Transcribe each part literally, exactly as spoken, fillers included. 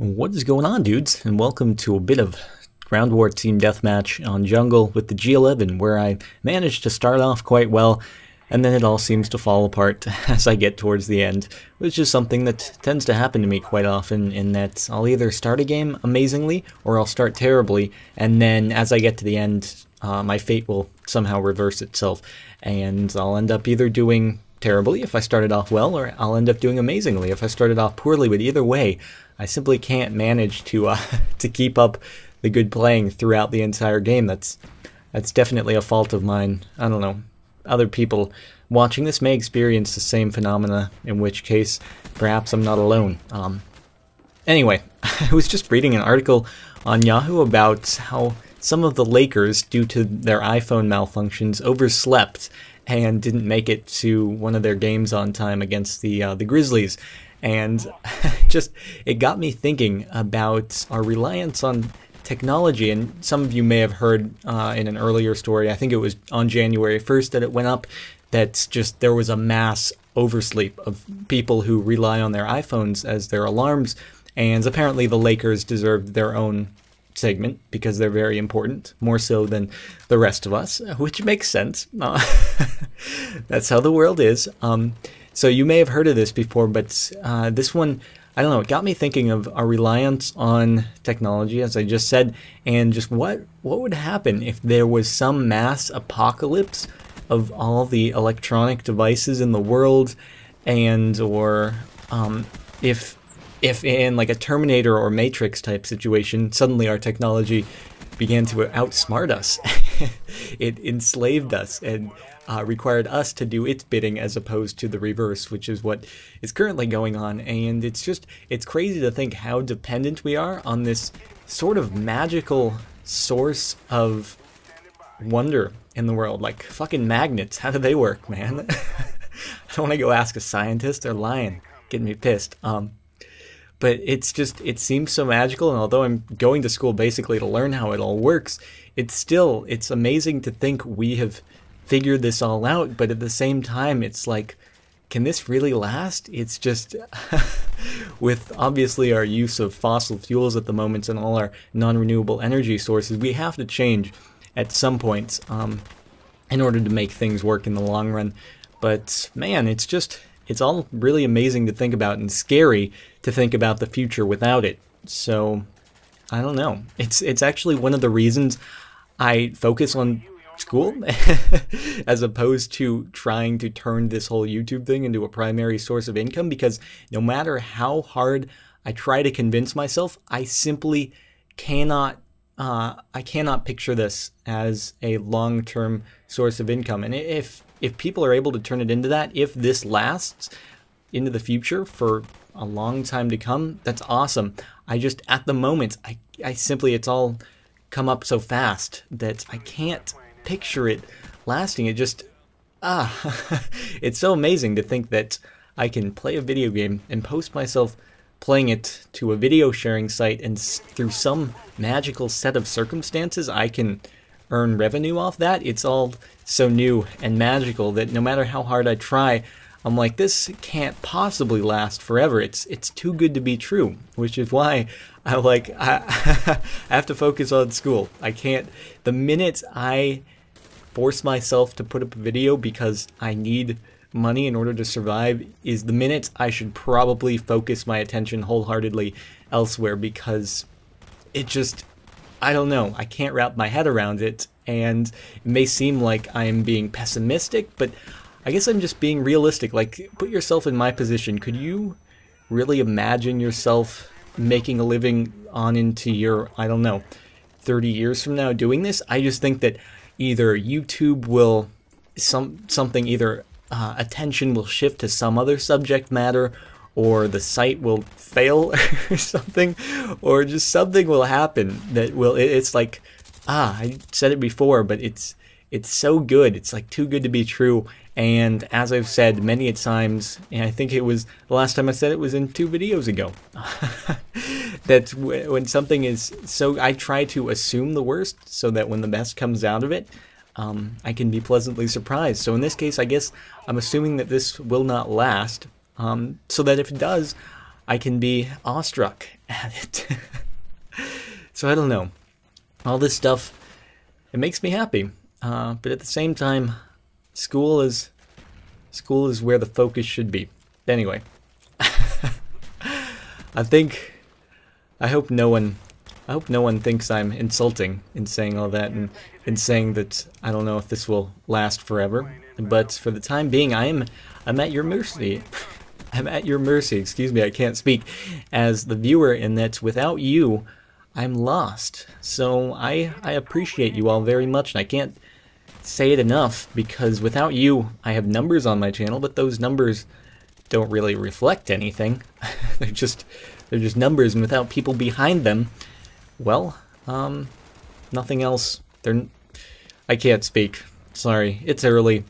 What is going on, dudes? And welcome to a bit of Ground War Team Deathmatch on Jungle with the G eleven, where I managed to start off quite well, and then it all seems to fall apart as I get towards the end, which is something that tends to happen to me quite often, in that I'll either start a game amazingly, or I'll start terribly, and then as I get to the end, uh, my fate will somehow reverse itself, and I'll end up either doing terribly if I started off well, or I'll end up doing amazingly if I started off poorly, but either way, I simply can't manage to uh, to keep up the good playing throughout the entire game. That's that's definitely a fault of mine. I don't know. Other people watching this may experience the same phenomena, in which case perhaps I'm not alone. Um, anyway, I was just reading an article on Yahoo about how some of the Lakers, due to their iPhone malfunctions, overslept and didn't make it to one of their games on time against the uh, the Grizzlies. And just, it got me thinking about our reliance on technology, and some of you may have heard uh, in an earlier story, I think it was on January first that it went up, that just there was a mass oversleep of people who rely on their iPhones as their alarms, and apparently the Lakers deserved their own segment because they're very important, more so than the rest of us, which makes sense. Uh, that's how the world is. Um, so you may have heard of this before, but uh, this one, I don't know, it got me thinking of our reliance on technology, as I just said, and just what what would happen if there was some mass apocalypse of all the electronic devices in the world, and or um, if if in like a Terminator or Matrix type situation, suddenly our technology began to outsmart us. It enslaved us and uh, required us to do its bidding, as opposed to the reverse, which is what is currently going on. And it's just, it's crazy to think how dependent we are on this sort of magical source of wonder in the world. Like fucking magnets, how do they work, man? I don't want to go ask a scientist, they're lying, getting me pissed. Um, But it's just, it seems so magical, and although I'm going to school basically to learn how it all works, it's still, it's amazing to think we have figured this all out, but at the same time, it's like, can this really last? It's just, with obviously our use of fossil fuels at the moment and all our non-renewable energy sources, we have to change at some point um, in order to make things work in the long run. But man, it's just, it's all really amazing to think about, and scary to think about the future without it. So, I don't know. It's it's actually one of the reasons I focus on school, as opposed to trying to turn this whole YouTube thing into a primary source of income, because no matter how hard I try to convince myself, I simply cannot uh, I cannot picture this as a long-term source of income. And if If people are able to turn it into that, if this lasts into the future for a long time to come, that's awesome. I just, at the moment, I, I simply, it's all come up so fast that I can't picture it lasting. It just, ah, it's so amazing to think that I can play a video game and post myself playing it to a video sharing site, and through some magical set of circumstances, I can earn revenue off that. It's all so new and magical that no matter how hard I try, I'm like, this can't possibly last forever. It's it's too good to be true, which is why I like I, I have to focus on school. I can't. The minute I force myself to put up a video because I need money in order to survive is the minute I should probably focus my attention wholeheartedly elsewhere, because it just, I don't know, I can't wrap my head around it, and it may seem like I'm being pessimistic, but I guess I'm just being realistic. Like, put yourself in my position. Could you really imagine yourself making a living on into your, I don't know, thirty years from now doing this? I just think that either YouTube will, some something, either uh, attention will shift to some other subject matter, or the site will fail or something, or just something will happen that will, it's like, ah, I said it before, but it's it's so good, it's like too good to be true. And as I've said many a times, and I think it was the last time I said it was in two videos ago, that when something is so, I try to assume the worst so that when the best comes out of it, um, I can be pleasantly surprised. So in this case, I guess I'm assuming that this will not last, Um, so that if it does, I can be awestruck at it. So I don't know. All this stuff, it makes me happy. Uh, but at the same time, school is school is where the focus should be. Anyway, I think I hope no one I hope no one thinks I'm insulting in saying all that and in saying that I don't know if this will last forever. But for the time being, I'm I'm at your mercy. I'm at your mercy. Excuse me, I can't speak as the viewer, in that without you, I'm lost. So I I appreciate you all very much, and I can't say it enough, because without you, I have numbers on my channel, but those numbers don't really reflect anything. They're just they're just numbers, and without people behind them, well, um, nothing else. They're I can't speak. Sorry, it's early,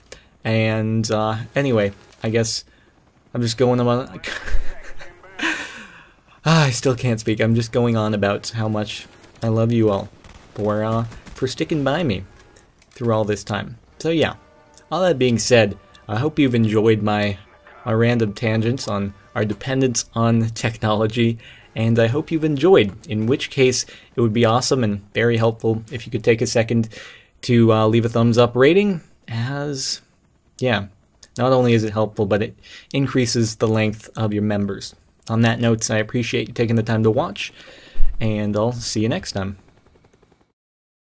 and uh, anyway, I guess. I'm just going on. ah, I still can't speak. I'm just going on about how much I love you all for uh, for sticking by me through all this time. So yeah. All that being said, I hope you've enjoyed my my random tangents on our dependence on technology, and I hope you've enjoyed. In which case, it would be awesome and very helpful if you could take a second to uh, leave a thumbs up rating. As yeah. Not only is it helpful, but it increases the length of your members. On that note, I appreciate you taking the time to watch, and I'll see you next time.